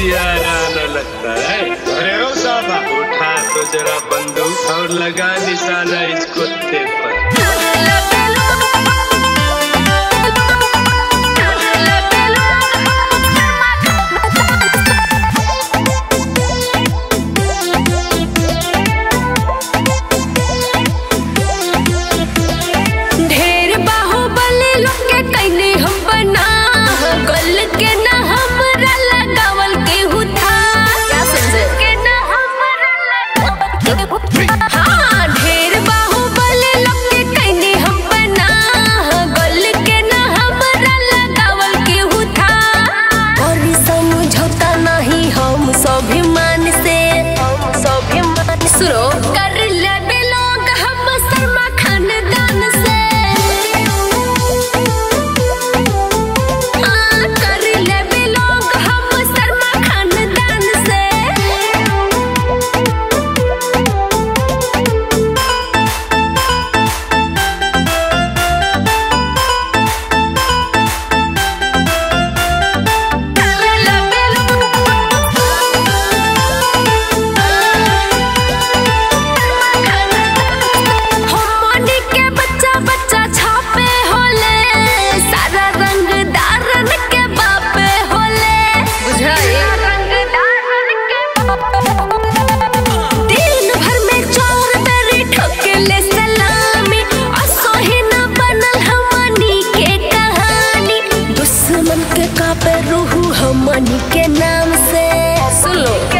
Sierra न लगता है। अरे ओ साहबा उठा तो जरा बंदूक और लगा निशाना इस कुत्ते पर। के नाम से सुनो।